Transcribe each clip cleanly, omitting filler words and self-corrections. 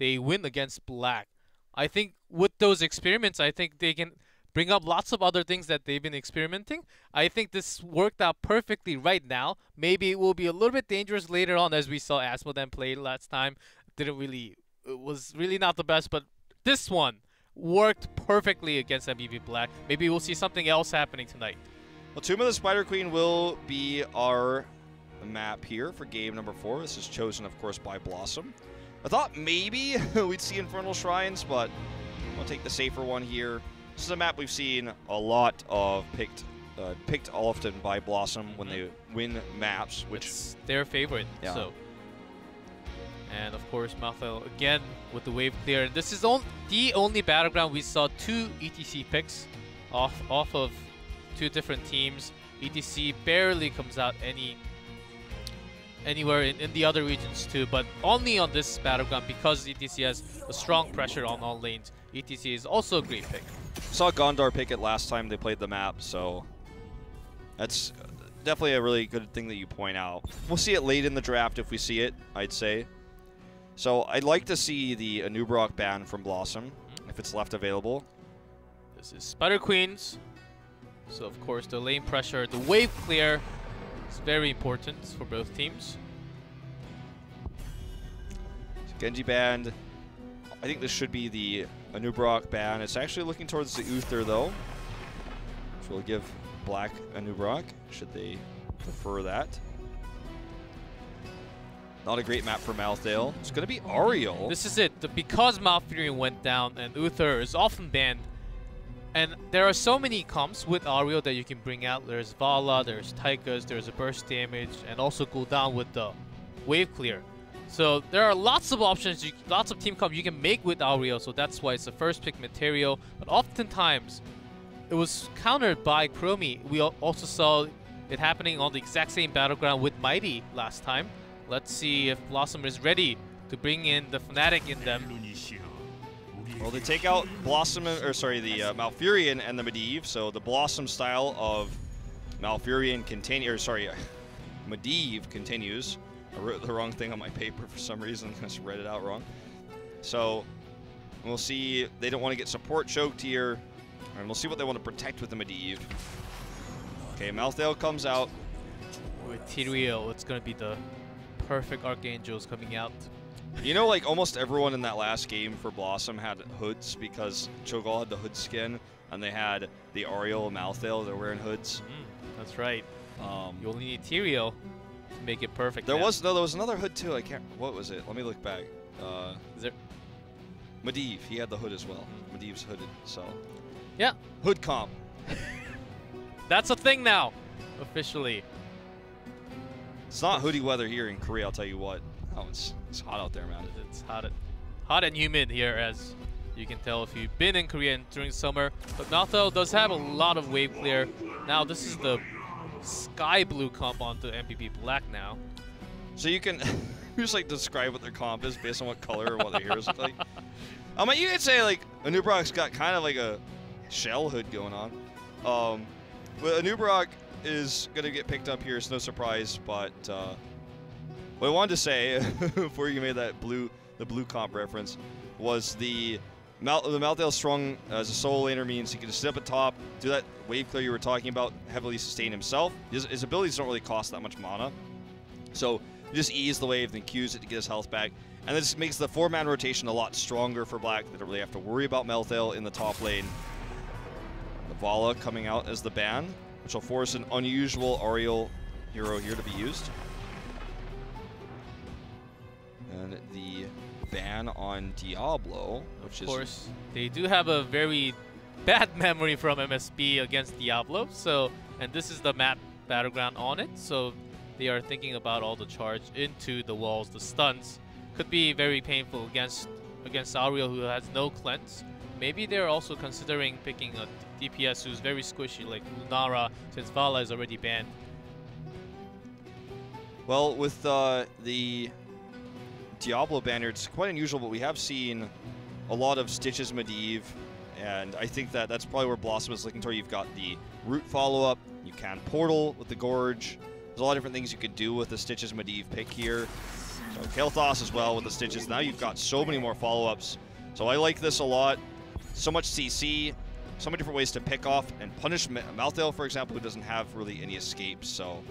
they win against Black. I think with those experiments, I think they can bring up lots of other things that they've been experimenting. I think this worked out perfectly right now. Maybe it will be a little bit dangerous later on, as we saw Asmodan play last time. It was really not the best, but this one worked perfectly against MVP Black. Maybe we'll see something else happening tonight. Well, Tomb of the Spider Queen will be our map here for game number 4. This is chosen, of course, by Blossom. I thought maybe we'd see Infernal Shrines, but we'll take the safer one here. This is a map we've seen a lot of picked often by Blossom when they win maps, which it's their favorite. Yeah. So, and of course, Malthael again with the wave clear. This is the only battleground we saw 2 ETC picks off of 2 different teams. ETC barely comes out anywhere in the other regions too, but only on this battleground because ETC has a strong pressure on all lanes. ETC is also a great pick. Saw Gondar pick it last time they played the map, so that's definitely a really good thing that you point out. We'll see it late in the draft if we see it, I'd say. So I'd like to see the Anub'arak ban from Blossom if it's left available. This is Spider Queens. So of course the lane pressure, the wave clear, it's very important for both teams. Genji banned. I think this should be the Anub'arak ban. It's actually looking towards the Uther, though, which will give Black Anub'arak, should they prefer that. Not a great map for Malthael. It's going to be Auriel. This is it. Because Malfurion went down and Uther is often banned, and there are so many comps with Auriel that you can bring out. There's Vala, there's Tychus, there's a burst damage, and also Gul'dan with the wave clear. So there are lots of options, lots of team comp you can make with Auriel, so that's why it's the first pick material. But oftentimes, it was countered by Chromie. We also saw it happening on the exact same battleground with Mighty last time. Let's see if Blossom is ready to bring in the Fnatic in them. Well, they take out Blossom, or sorry, the Malfurion and the Medivh. So the Blossom style of Malfurion continue, or sorry, Medivh continues. I wrote the wrong thing on my paper for some reason. I just read it out wrong. So we'll see. They don't want to get support choked here, and we'll see what they want to protect with the Medivh. Okay, Malthael comes out with Tyrael. It's going to be the perfect Archangels coming out. You know, like almost everyone in that last game for Blossom had hoods because Cho'Gall had the hood skin and they had the Auriel, Malthael, they're wearing hoods. That's right. You only need Tyrael to make it perfect. There was another hood too. I can't, what was it? Let me look back. Is there? Medivh, he had the hood as well. Medivh's hooded, so. Yeah. Hood comp. That's a thing now, officially. It's not hoodie weather here in Korea, I'll tell you what. Oh, it's hot out there, man. It's hot and humid here, as you can tell if you've been in Korea during summer. But Malthael does have a lot of wave clear. Now this is the sky blue comp onto MVP Black now. So you can just like describe what their comp is based on what color or what their heroes look like. I mean, you could say like Anub'arak's got kind of like a shell hood going on. But Anub'arak is gonna get picked up here. It's no surprise, but. What I wanted to say before you made that the blue comp reference was the Malthael strong as a solo laner means he can just step up top, do that wave clear you were talking about, heavily sustain himself. His abilities don't really cost that much mana, so you just ease the wave, then Qs it to get his health back, and this makes the 4-man rotation a lot stronger for Black. They don't really have to worry about Malthael in the top lane. The Vala coming out as the ban, which will force an unusual Auriel hero here to be used. And the ban on Diablo, which is... Of course, they do have a very bad memory from MSB against Diablo, so... And this is the map battleground on it, so they are thinking about all the charge into the walls, the stuns. Could be very painful against Auriel, who has no cleanse. Maybe they're also considering picking a DPS who's very squishy, like Lunara, since Vala is already banned. Well, with the... Diablo banner, it's quite unusual, but we have seen a lot of Stitches Medivh, and I think that's probably where Blossom is looking toward. You've got the root follow-up, you can portal with the Gorge. There's a lot of different things you can do with the Stitches Medivh pick here. So Kael'thas as well with the Stitches. Now you've got so many more follow-ups. So I like this a lot. So much CC, so many different ways to pick off and punish Malthael, for example, who doesn't have really any escapes. So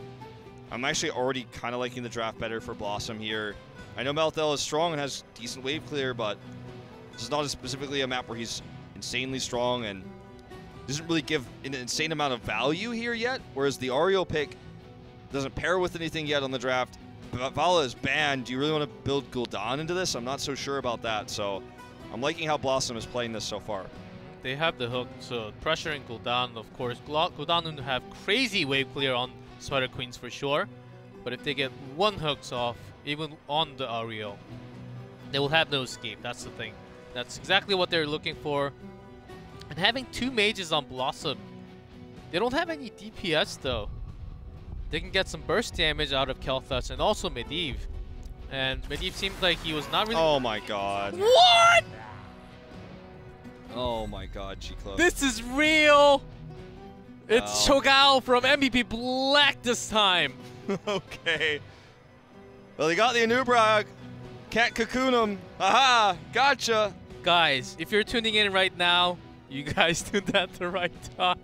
I'm actually already kind of liking the draft better for Blossom here. I know Malthael is strong and has decent wave clear, but this is not specifically a map where he's insanely strong and doesn't really give an insane amount of value here yet, whereas the Auriel pick doesn't pair with anything yet on the draft. But Vala is banned. Do you really want to build Gul'dan into this? I'm not so sure about that, so I'm liking how Blossom is playing this so far. They have the hook, so pressuring Gul'dan, of course. Gul'dan will have crazy wave clear on Spider Queens for sure, but if they get one hooks off, even on the Auriel, they will have no escape. That's the thing. That's exactly what they're looking for. And having two mages on Blossom, they don't have any DPS though. They can get some burst damage out of Kael'thas and also Medivh. And Medivh seemed like he was not really... Oh my god. What? Oh my god, G-Close. This is real! It's Cho'Gall from MVP Black this time. Okay. Well, they got the Anub'arak. Can't cocoon him. Aha! Gotcha! Guys, if you're tuning in right now, you guys tuned that the right time.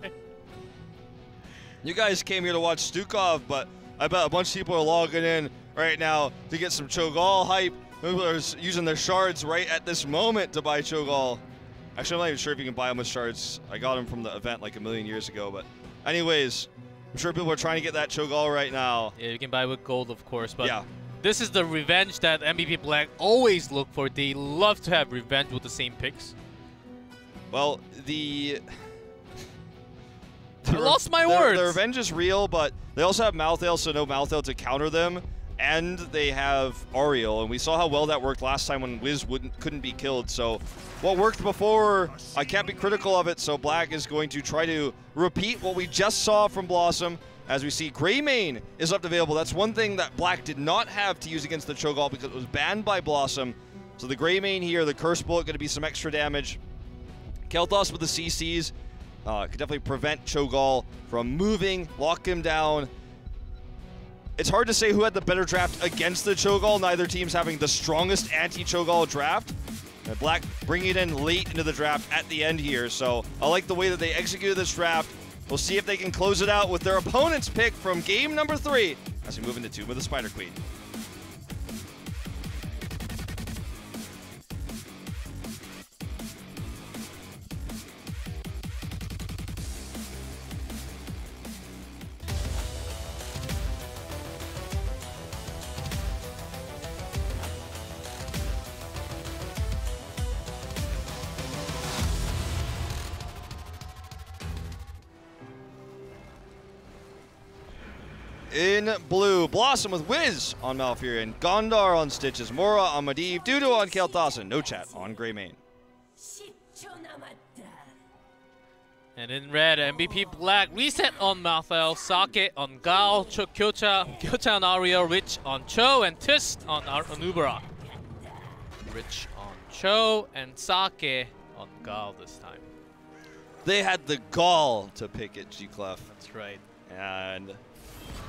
You guys came here to watch Stukov, but I bet a bunch of people are logging in right now to get some Cho'Gall hype. People are using their shards right at this moment to buy Cho'Gall. Actually, I'm not even sure if you can buy them with shards. I got them from the event like a million years ago, but anyways, I'm sure people are trying to get that Cho'Gall right now. Yeah, you can buy with gold, of course, but yeah. This is the revenge that MVP Black always look for. They love to have revenge with the same picks. Well, I lost my words. The revenge is real, but they also have Malthael, so no Malthael to counter them, and they have Auriel, and we saw how well that worked last time when Wiz couldn't be killed. So what worked before, I can't be critical of it, so Black is going to try to repeat what we just saw from Blossom. As we see, Greymane is up available. That's one thing that Black did not have to use against the Cho'Gall because it was banned by Blossom. So the Greymane here, the Curse Bullet, going to be some extra damage. Kael'thas with the CCs. Could definitely prevent Cho'Gall from moving, lock him down. It's hard to say who had the better draft against the Cho'Gall, neither team's having the strongest anti-Cho'Gall draft. And Black bringing it in late into the draft at the end here, so I like the way that they executed this draft. We'll see if they can close it out with their opponent's pick from game number 3 as we move into Tomb of the Spider Queen. In blue, Blossom with Wiz on Malfurion, Gondar on Stitches, Mora on Medivh, Dudu on Kael'thas, and No Chat on Greymane. And in red, MVP Black, Reset on Malthael, Sake on Gal, Kyocha on Auriel, Rich on Cho, and Tist on Anub'arak. Rich on Cho, and Sake on Gal this time. They had the gall to pick it, G-Clef. That's right. And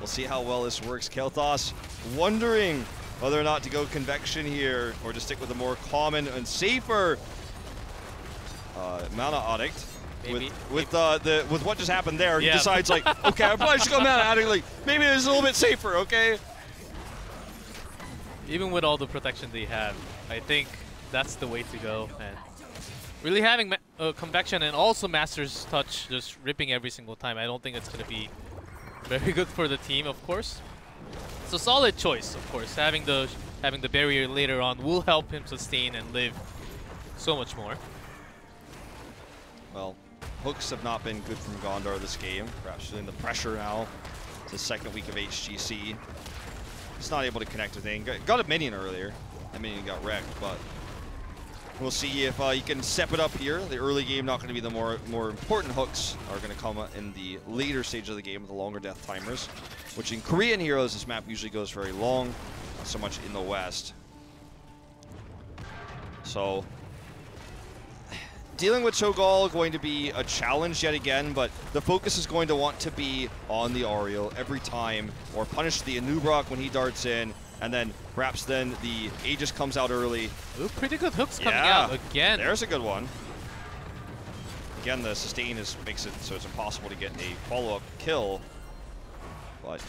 we'll see how well this works. Kael'thas wondering whether or not to go Convection here or to stick with a more common and safer Mana Addict. With what just happened there, yeah. He decides, like, okay, I probably should go Mana Addict. Like, maybe it's a little bit safer, okay? Even with all the protection they have, I think that's the way to go. And really having Convection and also Master's Touch just ripping every single time, I don't think it's going to be very good for the team, of course. It's a solid choice, of course. Having the barrier later on will help him sustain and live so much more. Well, hooks have not been good from Gondar this game. Perhaps feeling the pressure now. It's the second week of HGC. He's not able to connect with anything. Got a minion earlier. That minion got wrecked, but we'll see if you can step it up here. The early game, not going to be the more important hooks are going to come in the later stage of the game with the longer death timers, which in Korean heroes, this map usually goes very long, not so much in the West. So, dealing with Cho'Gall going to be a challenge yet again, but the focus is going to want to be on the Auriel every time, or punish the Anub'arak when he darts in, And then perhaps then the Aegis comes out early. Ooh, pretty good hooks coming out again. There's a good one. Again, the sustain is, makes it so it's impossible to get a follow-up kill. But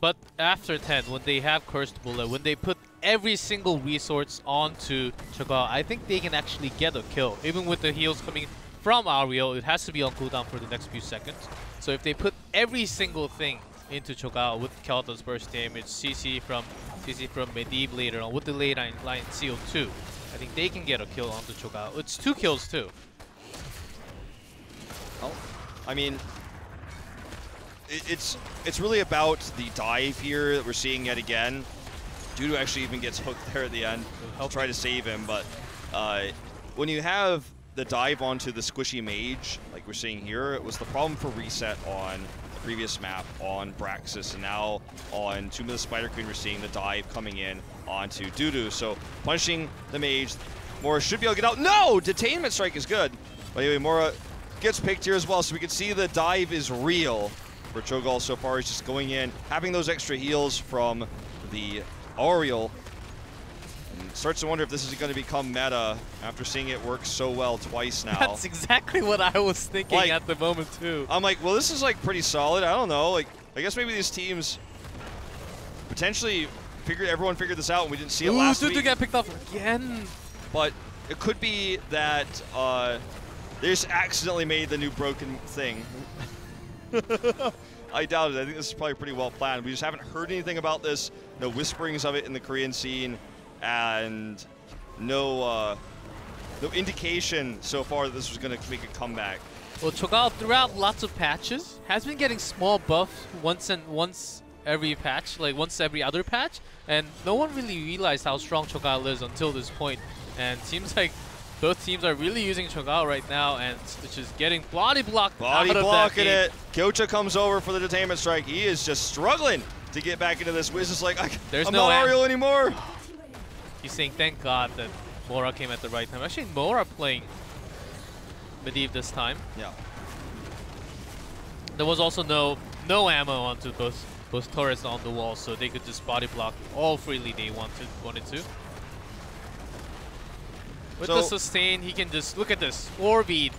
but after 10, when they have Cursed Bullet, when they put every single resource onto Cho'Gall, I think they can actually get a kill. Even with the heals coming from Auriel, it has to be on cooldown for the next few seconds. So if they put every single thing into Cho'Gall with Kael'thas burst damage, CC from Medivh later on, with the late line CO2, I think they can get a kill onto Cho'Gall. It's 2 kills too. Well, I mean, it's really about the dive here that we're seeing yet again. Dudu actually even gets hooked there at the end. I'll try to save him, but when you have the dive onto the squishy mage, like we're seeing here, it was the problem for Reset on the previous map on Braxis, and now on Tomb of the Spider Queen, we're seeing the dive coming in onto Dudu. So punishing the mage, Mora should be able to get out. No! Detainment Strike is good. But anyway, Mora gets picked here as well, so we can see the dive is real for Cho'Gall so far. He's just going in, having those extra heals from the Auriel, and starts to wonder if this is going to become meta after seeing it work so well twice now. That's exactly what I was thinking, like, at the moment too. I'm like, well, this is like pretty solid. I don't know. Like, I guess maybe these teams potentially figured, everyone figured this out, and we didn't see it last week. Dude, got picked up again. But it could be that they just accidentally made the new broken thing. I doubt it. I think this is probably pretty well planned. We just haven't heard anything about this. No whisperings of it in the Korean scene, and no indication so far that this was going to make a comeback. Well, Cho'Gall throughout lots of patches has been getting small buffs once every other patch, and no one really realized how strong Cho'Gall is until this point. And it seems like both teams are really using Cho'Gall right now, and Stitches getting body blocked. Body blocking it. Kyocha comes over for the Detainment Strike. He is just struggling to get back into this. Wiz is like, I'm not Auriel anymore. He's saying, thank God that Mora came at the right time. Actually, Mora playing Medivh this time. Yeah. There was also no ammo onto both turrets on the wall, so they could just body block all freely they wanted to. With the sustain, he can just, look at this, 4v3,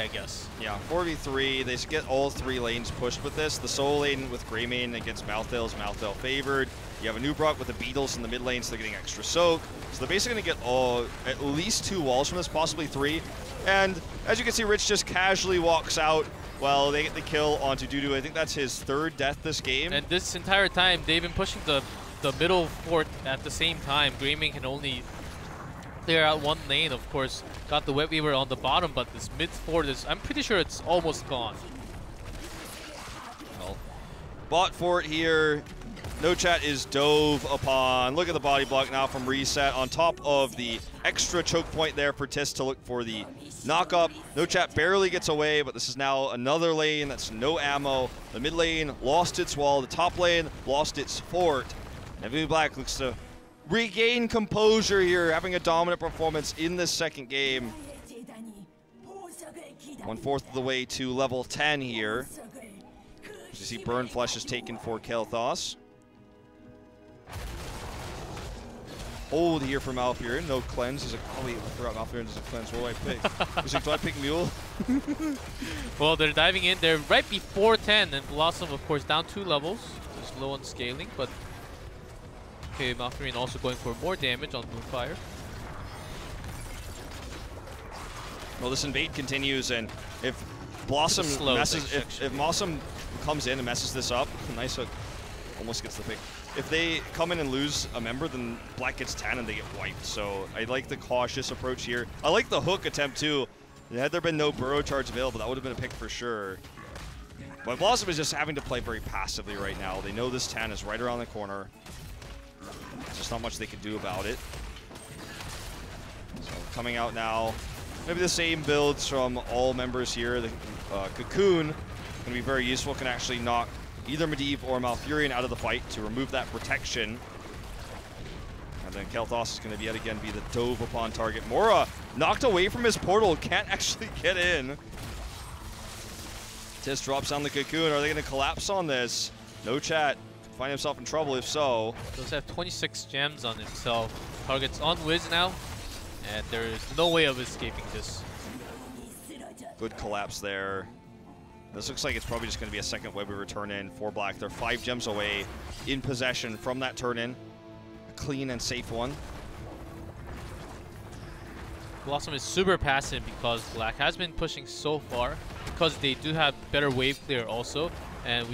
I guess. Yeah, 4v3. They get all 3 lanes pushed with this. The solo lane with Greymane against Malthael is Malthael favored. You have a Anub'arak with the Beatles in the mid lane, so they're getting extra soak. So they're basically going to get at least 2 walls from this, possibly 3. And as you can see, Rich just casually walks out while they get the kill onto Dudu. I think that's his 3rd death this game. And this entire time, they've been pushing the middle fort at the same time. Greymane can only clear out 1 lane, of course. Got the Web Weaver on the bottom, but this mid fort is, I'm pretty sure it's almost gone. Well, bot fort here. No chat is dove upon. Look at the body block now from Reset on top of the extra choke point there for Tiss to look for the knock up. No chat barely gets away, but this is now another lane that's no ammo. The mid lane lost its wall. The top lane lost its fort. And MVP Black looks to regain composure here, having a dominant performance in this second game. 1/4 of the way to level 10 here. As you see, Burn Flesh is taken for Kael'thas. Hold here for Malfurion, no cleanse. He's like, oh wait, I forgot Malfurion doesn't cleanse. What do I pick? He's like, do I pick Mule? Well, they're diving in there right before 10, and Blossom, of course, down 2 levels. Just low on scaling, but okay, Malfurion also going for more damage on Moonfire. Well, this invade continues, and if Blossom messes, if Blossom comes in and messes this up, nice hook, almost gets the pick. If they come in and lose a member, then Black gets 10 and they get wiped. So I like the cautious approach here. I like the hook attempt too. Had there been no burrow charge available, that would have been a pick for sure. But Blossom is just having to play very passively right now. They know this 10 is right around the corner. There's just not much they can do about it. So coming out now, maybe the same builds from all members here. The Cocoon can be very useful, can actually knock either Medivh or Malfurion out of the fight to remove that protection. And then Kael'thas is going to yet again be the dove upon target. Mora knocked away from his portal, can't actually get in. Tiss drops on the Cocoon. Are they going to collapse on this? No chat. find himself in trouble if so. Does have 26 gems on himself. Target's on Wiz now, and there is no way of escaping this. Good collapse there. This looks like it's probably just going to be a second web we return in for Black. They're 5 gems away in possession from that turn in. A clean and safe one. Blossom is super passive because Black has been pushing so far because they do have better wave clear also. And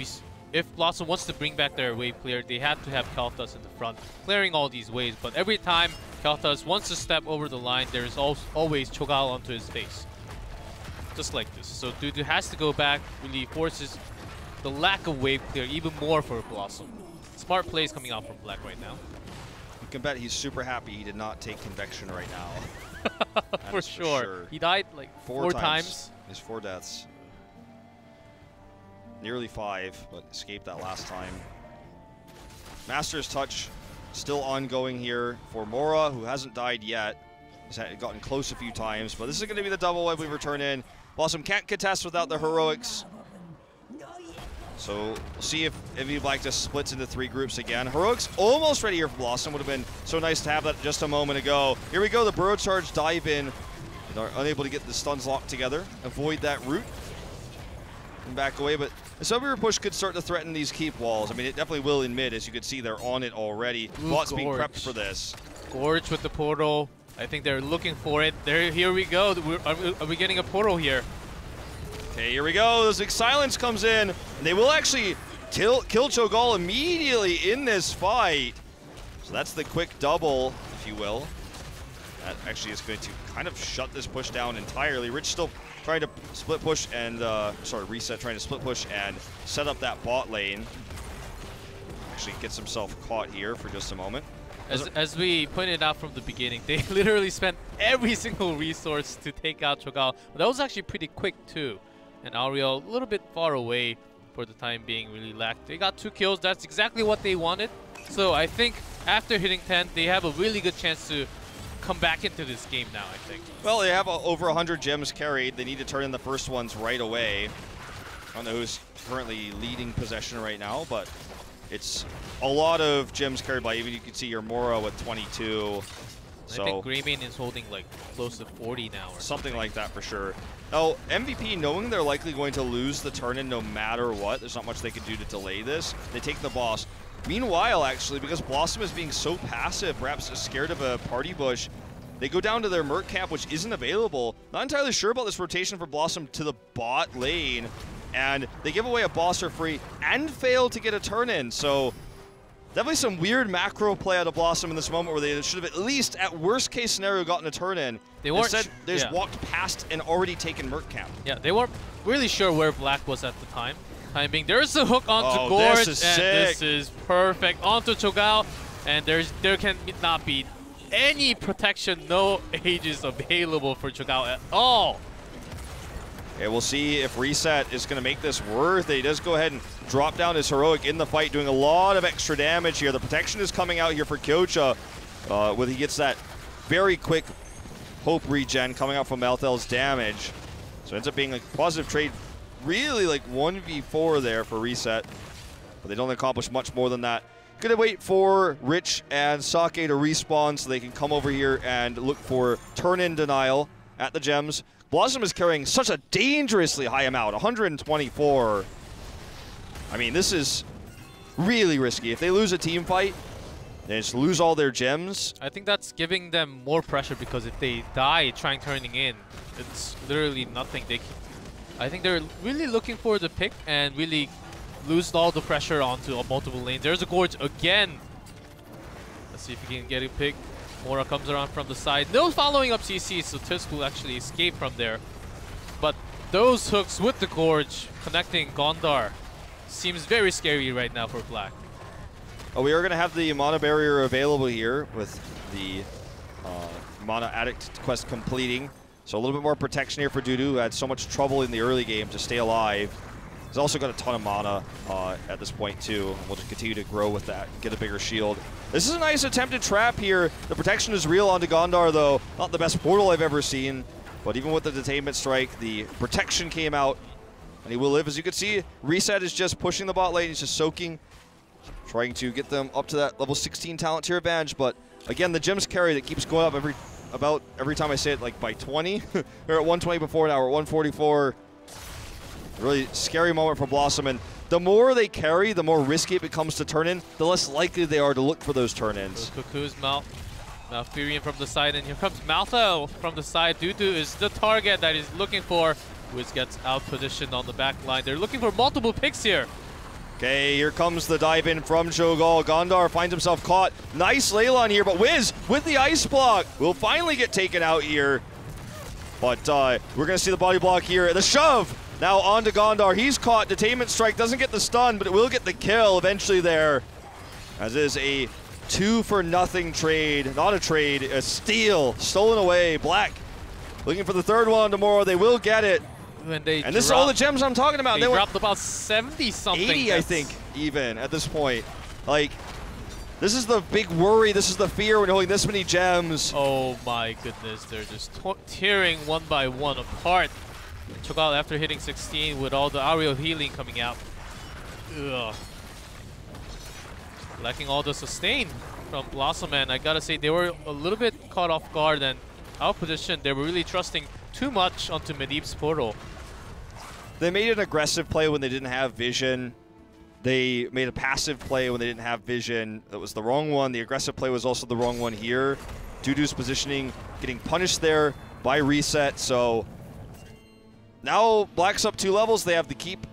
if Blossom wants to bring back their wave clear, they have to have Kael'thas in the front, clearing all these waves. But every time Kael'thas wants to step over the line, there is always Cho'Gall onto his face. Just like this. So Dudu has to go back, really forces the lack of wave clear even more for Blossom. Smart plays coming out from Black right now. You can bet he's super happy he did not take Convection right now. for sure. He died like four times. His 4 deaths. Nearly 5, but escaped that last time. Master's Touch still ongoing here for Mora, who hasn't died yet. He's gotten close a few times, but this is going to be the double web we return in. Blossom can't contest without the heroics. So we'll see if MVP Black just splits into 3 groups again. Heroics almost ready here for Blossom. Would have been so nice to have that just a moment ago. Here we go, the Burrow Charge dive in. They're unable to get the stuns locked together. Avoid that route. And back away, but this over push could start to threaten these keep walls. I mean, it definitely will in mid. As you can see, they're on it already. Lots being prepped for this. Gorge with the portal. I think they're looking for it. Here we go. Are we getting a portal here? Okay, here we go. This Silence comes in, and they will actually kill Cho'Gall immediately in this fight. So that's the quick double, if you will. That actually is going to kind of shut this push down entirely. Rich still trying to split push and, Reset trying to split push and set up that bot lane. Actually gets himself caught here for just a moment. As we pointed out from the beginning, they literally spent every single resource to take out Cho'Gall. That was actually pretty quick too. And Auriel, a little bit far away for the time being, really lacked. They got 2 kills, that's exactly what they wanted. So I think after hitting 10, they have a really good chance to come back into this game now, I think. Well, they have over 100 gems carried. They need to turn in the first ones right away. I don't know who's currently leading possession right now, but it's a lot of gems carried by, even you can see your Mora with 22. So I think Greymane is holding like close to 40 now. Or something like that for sure. Now, MVP, knowing they're likely going to lose the turn in no matter what, there's not much they can do to delay this. They take the boss. Meanwhile, actually, because Blossom is being so passive, perhaps scared of a party bush, they go down to their Merc camp, which isn't available. Not entirely sure about this rotation for Blossom to the bot lane. And they give away a boss for free and fail to get a turn in. So definitely some weird macro play out of Blossom in this moment where they should have at least, at worst case scenario, gotten a turn in. They weren't. Instead, they just walked past and already taken Merc camp. Yeah, they weren't really sure where Black was at the time. Time being, there's the hook onto Gorge, and sick. This is perfect onto Cho'Gall, and there can not be any protection, no ages available for Cho'Gall at all. Okay, we'll see if Reset is going to make this worth it. He does go ahead and drop down his heroic in the fight, doing a lot of extra damage here. The protection is coming out here for Kyocha, where he gets that very quick hope regen coming out from Malthael's damage. So it ends up being a positive trade. Really like 1v4 there for Reset, but they don't accomplish much more than that. Gonna wait for Rich and Sake to respawn so they can come over here and look for turn-in denial at the gems. Blossom is carrying such a dangerously high amount, 124. I mean, this is really risky. If they lose a team fight, they just lose all their gems. I think that's giving them more pressure because if they die trying turning in, it's literally nothing. I think they're really looking for the pick and really lose all the pressure onto multiple lanes. There's a Gorge again. Let's see if he can get a pick. Mora comes around from the side. No following up CC, so Tisk will actually escape from there. But those hooks with the Gorge connecting Gondar seems very scary right now for Black. Oh, we are going to have the Mana Barrier available here with the Mana Addict quest completing. So a little bit more protection here for Dudu, who had so much trouble in the early game to stay alive. He's also got a ton of mana at this point too. We'll just continue to grow with that, get a bigger shield. This is a nice attempted trap here. The protection is real onto Gondar though. Not the best portal I've ever seen, but even with the Detainment Strike, the protection came out and he will live. As you can see, Reset is just pushing the bot lane. He's just soaking Trying to get them up to that level 16 talent tier advantage, but again, the Gems carry that keeps going up about every time I say it, like by 20. They're at 120 before now, we're at 144. Really scary moment for Blossom, and the more they carry, the more risky it becomes to turn in, the less likely they are to look for those turn-ins. Cuckoo's Malfurion from the side, and here comes Malthael from the side. Dudu is the target that he's looking for. Wiz gets out-positioned on the back line. They're looking for multiple picks here. Okay, here comes the dive-in from Cho'Gall. Gondar finds himself caught. Nice Leylon here, but Wiz with the ice block will finally get taken out here. But we're going to see the body block here. The shove now onto Gondar. He's caught. Detainment Strike doesn't get the stun, but it will get the kill eventually there. As is a 2-for-nothing trade. Not a trade, a steal. Stolen away. Black looking for the third one tomorrow. They will get it. And this is all the gems I'm talking about. They dropped about 70-something. 80, I think, even, at this point. Like, this is the big worry. This is the fear when you're holding this many gems. Oh, my goodness. They're just tearing one by one apart. Cho'Gall, after hitting 16 with all the Auriel healing coming out. Ugh. Lacking all the sustain from Blossom, and I gotta say, they were a little bit caught off guard and out positioned. They were really trusting too much onto Medivh's portal. They made an aggressive play when they didn't have vision. They made a passive play when they didn't have vision. That was the wrong one. The aggressive play was also the wrong one here. Dudu's positioning getting punished there by Reset. So now Black's up 2 levels. They have the keep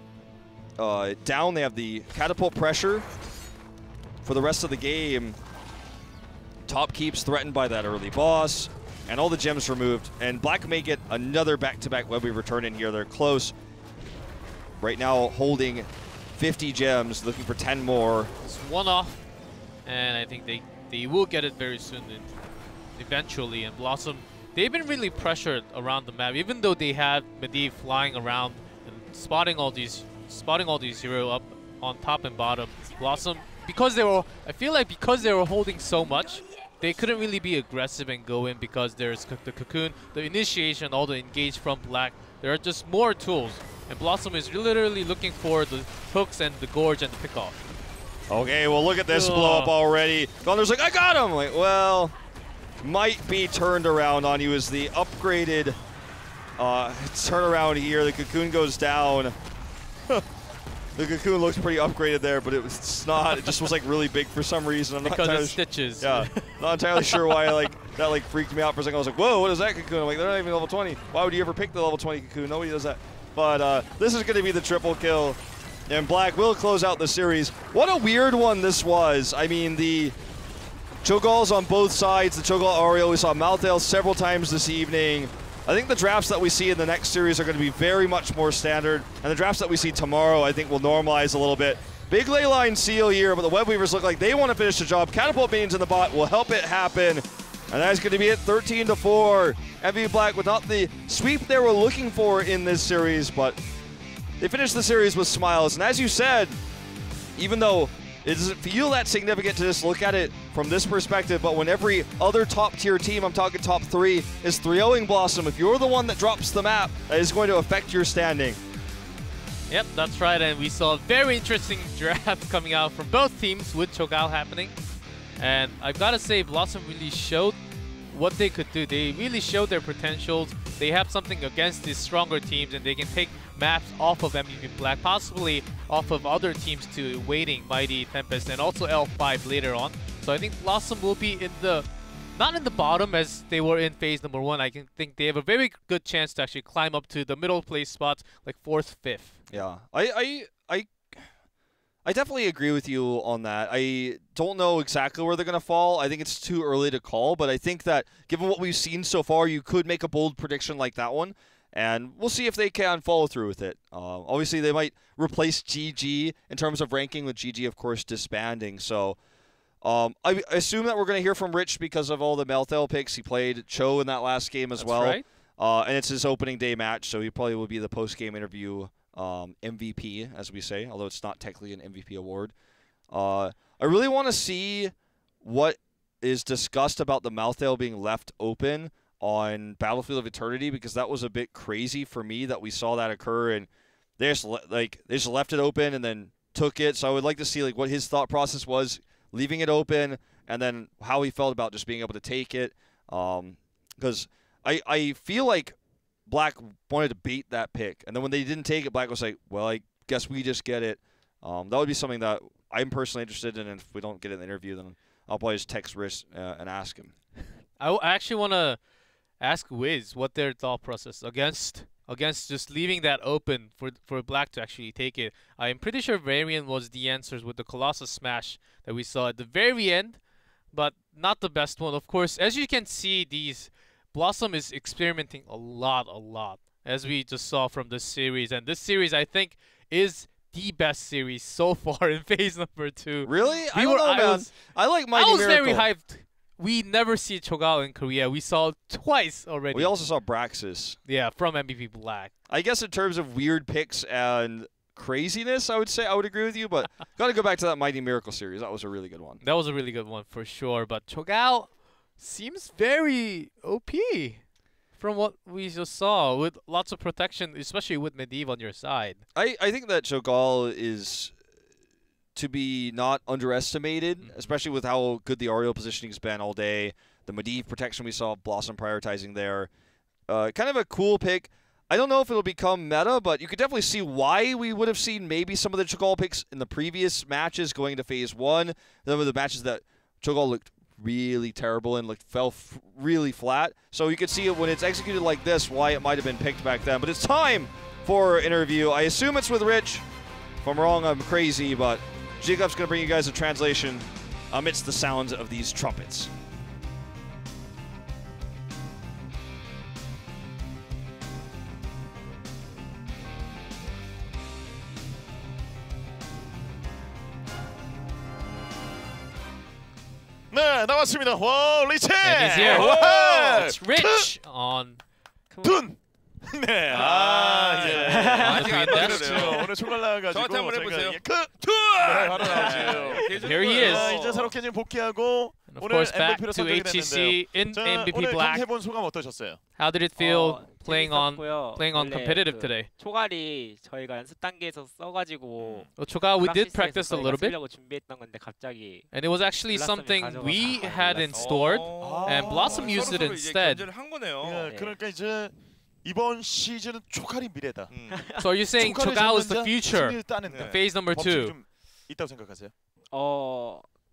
down. They have the catapult pressure for the rest of the game. Top keeps threatened by that early boss. And all the gems removed, and Black may get another back-to-back web weaver turn in here. They're close. Right now holding 50 gems, looking for 10 more. It's one off, and I think they will get it very soon, eventually. And Blossom, they've been really pressured around the map, even though they had Medivh flying around and spotting all these heroes up on top and bottom. Blossom, because they were, I feel like because they were holding so much, they couldn't really be aggressive and go in because there's the Cocoon, the initiation, all the engage from Black. There are just more tools, and Blossom is literally looking for the hooks and the Gorge and the pickoff. Okay, well look at this blow up already. Gondar's like, I got him! Like, well, might be turned around on you as the upgraded turnaround here. The Cocoon goes down. The Cocoon looks pretty upgraded there, but it's not. It just was like really big for some reason. I'm not because of Stitches. Yeah, not entirely sure why. That freaked me out for a second. I was like, whoa, what is that Cocoon? I'm like, they're not even level 20. Why would you ever pick the level 20 Cocoon? Nobody does that. But this is going to be the triple kill, and Black will close out the series. What a weird one this was. I mean, the Cho'Gall's on both sides. The Cho'Gall Auriel, we saw Malthael several times this evening. I think the drafts that we see in the next series are going to be very much more standard, and the drafts that we see tomorrow I think will normalize a little bit. Big ley line seal here, but the Web Weavers look like they want to finish the job. Catapult Minions in the bot will help it happen, and that's going to be it, 13-4. MVP Black with not the sweep they were looking for in this series, but they finished the series with smiles, and as you said, even though it doesn't feel that significant to just look at it from this perspective, but when every other top-tier team, I'm talking top 3, is 3-0ing Blossom, if you're the one that drops the map, that is going to affect your standing. Yep, that's right, and we saw a very interesting draft coming out from both teams with Cho'Gall happening. And I've got to say, Blossom really showed what they could do. They really showed their potentials. They have something against these stronger teams, and they can take maps off of MVP Black, possibly off of other teams too, waiting Mighty, Tempest, and also L5 later on. So I think Blossom will be in the, not in the bottom as they were in phase number 1. I can think they have a very good chance to actually climb up to the middle place spots, like 4th, 5th. Yeah, I definitely agree with you on that. I don't know exactly where they're going to fall. I think it's too early to call, but I think that given what we've seen so far, you could make a bold prediction like that one, and we'll see if they can follow through with it. Obviously, they might replace GG in terms of ranking with GG, of course, disbanding. So I assume that we're going to hear from Rich because of all the Malthael picks. He played Cho in that last game as well. That's right. And it's his opening day match, so he probably will be the post-game interview MVP, as we say, although it's not technically an MVP award. I really want to see what is discussed about the Malthael being left open on Battlefield of Eternity, because that was a bit crazy for me that we saw that occur, and they just left it open and then took it. So I would like to see like what his thought process was leaving it open, and then how he felt about just being able to take it. Because I feel like Black wanted to bait that pick, and then when they didn't take it, Black was like, well, I guess we just get it. That would be something that I'm personally interested in, and if we don't get it in the interview, then I'll probably just text Rich and ask him. I actually want to ask Wiz what their thought process against just leaving that open for Black to actually take it. I'm pretty sure Varian was the answers with the Colossus Smash that we saw at the very end, but not the best one. Of course, as you can see, these Blossom is experimenting a lot, as we just saw from this series. And this series, I think, is the best series so far in phase number 2. Really? I don't know, man. I like Mighty Miracle. I was very hyped. We never see Cho'Gall in Korea. We saw it twice already. We also saw Braxis. Yeah, from MVP Black. I guess in terms of weird picks and craziness, I would say I would agree with you, but got to go back to that Mighty Miracle series. That was a really good one. That was a really good one for sure, but Cho'Gall seems very OP from what we just saw with lots of protection, especially with Medivh on your side. I think that Cho'Gall is to be not underestimated, especially with how good the Auriel positioning has been all day. The Medivh protection we saw, Blossom prioritizing there. Kind of a cool pick. I don't know if it'll become meta, but you could definitely see why we would have seen maybe some of the Cho'Gall picks in the previous matches going into phase 1. Some of the matches that Cho'Gall looked really terrible and fell really flat. So you could see it when it's executed like this, why it might have been picked back then. But it's time for interview. I assume it's with Rich. If I'm wrong, I'm crazy, but Jacob's going to bring you guys a translation amidst the sounds of these trumpets. 네, 나왔습니다. Wow, Rich! And he's here. Wow, it's Rich on. Come on. 네. 아, 이제 안되네요. 오늘 출발 나와가지고 저한테 한번 해보세요. Here he is. 이제 새롭게 지금 복귀하고 오늘 MVP로 선정이 됐는데요. 오늘 경기해본 소감 어떠셨어요? How did it feel playing on competitive today? 초갈이 저희가 연습 단계에서 써가지고. 초갈, we did practice a little bit. 준비했던 건데 갑자기. And it was actually something we had in store, and Blossom used it instead. 그러니까 이제. 이번 시즌은 초갈이 미래다. So are you saying Cho'Gall is the future in phase number 2? 좀 있다고 생각하세요?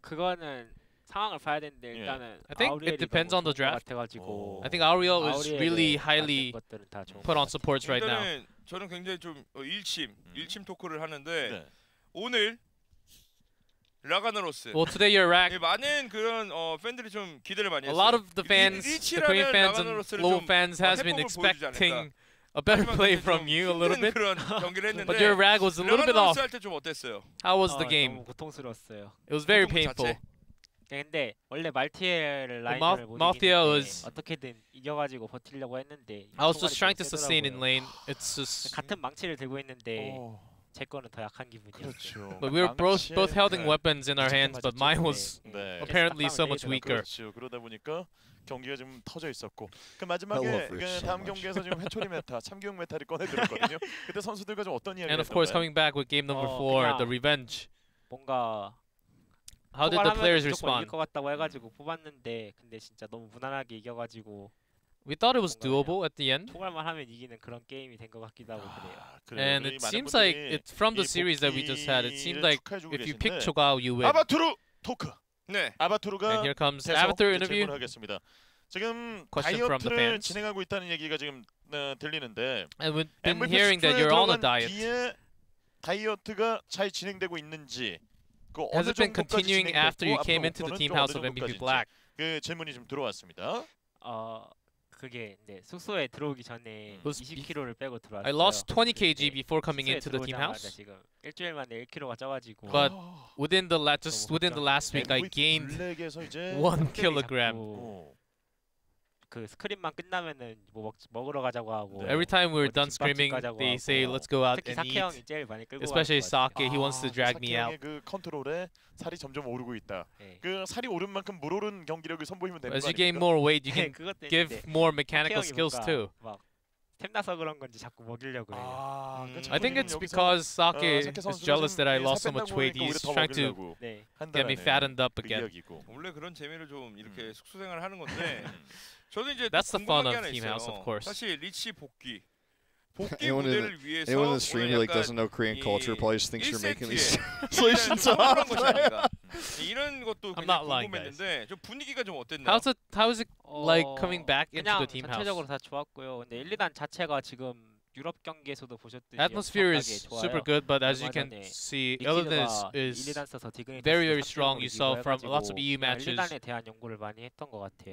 그거는 상황을 봐야 되는데 일단은 I think it depends on the draft. I think Auriel is really highly put on supports right now. 저는 굉장히 좀 일침 토크를 하는데 오늘 라가나로스. Well, today you're Rack. A lot of the fans, the Korean fans and local fans, has been expecting a better play from you a little bit. But your Rag was a little bit off. How was the game? It was very painful. Malthael is. I was just trying to sustain in lane. It's just. But we were both holding weapons in our hands, but mine was apparently so much weaker. 경기가 좀 터져 있었고 그 마지막에 다음 경기에서 지금 해초리 메타, 참교육 메타를 꺼내 들었거든요. 그때 선수들과 좀 어떤 이야기를 했어요? And of course coming back with game number 4, the revenge. 뭔가 How did the players respond? 것 같다고 해 가지고 뽑았는데 근데 진짜 너무 무난하게 이겨 가지고 We thought it was doable at the end. And it seems like it's from the series that we just had. It seemed like if you pick Cho'Gall, you win. And here comes Avatar interview. Question from the fans. And we've been hearing that you're on a diet. Has it been continuing after you came into the team house of MVP Black? I lost 20 kg before coming into the team house. But within the last week, I gained 1 kilogram. Every time we're done screaming, they say, let's go out and eat. Especially Sake, he wants to drag me out. As you gain more weight, you can give more mechanical skills too. 템나서 그런 건지 자꾸 먹이려고 해요. 아, I think it's because Sake is jealous that I lost so much weight. He's trying to get me fattened up again. 원래 그런 재미를 좀 이렇게 숙소 생활을 하는 건데. 저도 이제 That's the fun of Team House, of course. 사실 리치 복귀. Anyone in the stream who like doesn't know Korean culture probably just thinks you're making these translations up. I'm not lying, guys. How's it like coming back into the Team House? 전체적으로 다 좋았고요. 근데 일리단 자체가 지금 유럽 경기에서도 보셨듯이 atmosphere is super good, but as you can see, Illidan is very, very strong. You saw from lots of EU matches.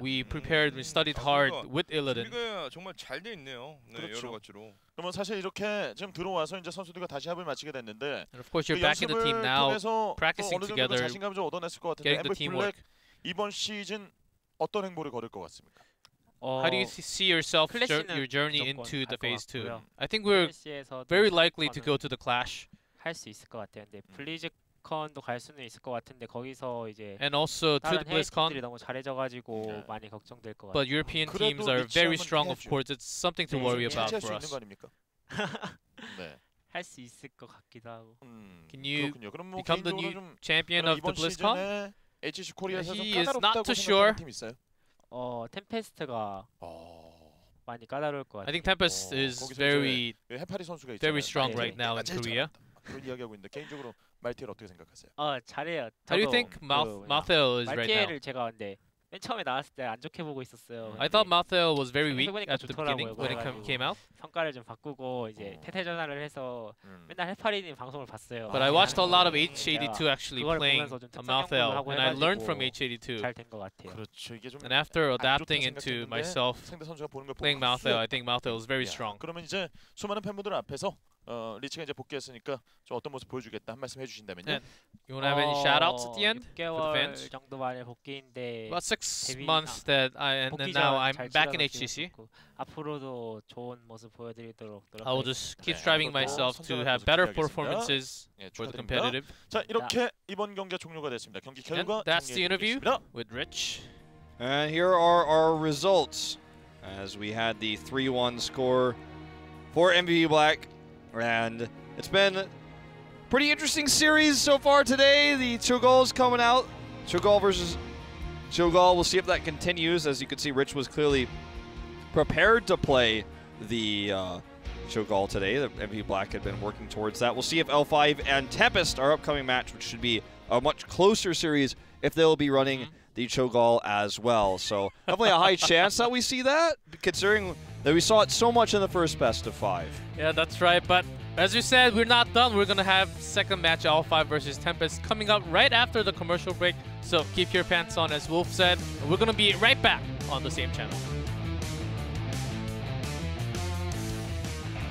We prepared, we studied hard with Illidan. 정말 잘 돼 있네요. 네, 여러 가지로. 그러면 사실 이렇게 지금 들어와서 이제 선수들과 다시 합을 마치게 됐는데. And of course, you're back in the team now, practicing together, getting the teamwork. 이번 시즌 어떤 행보를 걸을 것 같습니까? How do you see yourself, your journey into the phase 2? I think we're very likely to go to the Clash. And also to the BlizzCon. But European teams are very strong, of course. It's something to worry about for us. Can you become the new champion of the BlizzCon? He is not too sure. 템페스트가 많이 까다로울 것 같아요. I think Tempest is very, very strong right now in Korea. 개인적으로 말티엘 어떻게 생각하세요? 잘해요. How do you think Malthael is right now? 말티엘을 제가 근데 맨 처음에 나왔을 때 안 좋게 보고 있었어요. I thought Malthael was very weak at the beginning when it came out. 성과를 좀 바꾸고 이제 태세 전환을 해서 맨날 해파리님 방송을 봤어요. But I watched a lot of H82 actually playing Malthael, and I learned from H82. 잘된 것 같아요. And after adapting into myself playing Malthael, I think Malthael is very strong. 그러면 이제 수많은 팬분들 앞에서 리치가 이제 복귀했으니까 좀 어떤 모습 보여주겠다 한 말씀 해주신다면요. You want to have any shoutouts at the end for the fans? About 6 months that and now I'm back in HTC. 앞으로도 좋은 모습 보여드리도록 I will just keep striving myself to have better performances for the competitive. 자 이렇게 이번 경기가 종료가 됐습니다. 경기 결과. That's the interview with Rich. And here are our results as we had the 3-1 score for MVP Black. And it's been a pretty interesting series so far today. The Cho'Gall is coming out. Cho'Gall versus Cho'Gall. We'll see if that continues. As you can see, Rich was clearly prepared to play the Cho'Gall today. The MVP Black had been working towards that. We'll see if L5 and Tempest, our upcoming match, which should be a much closer series, if they'll be running the Cho'Gall as well. So definitely a high chance that we see that, considering that we saw it so much in the first best of 5. Yeah, that's right. But as you said, we're not done. We're going to have second match, L5 versus Tempest, coming up right after the commercial break. So keep your pants on, as Wolf said. We're going to be right back on the same channel.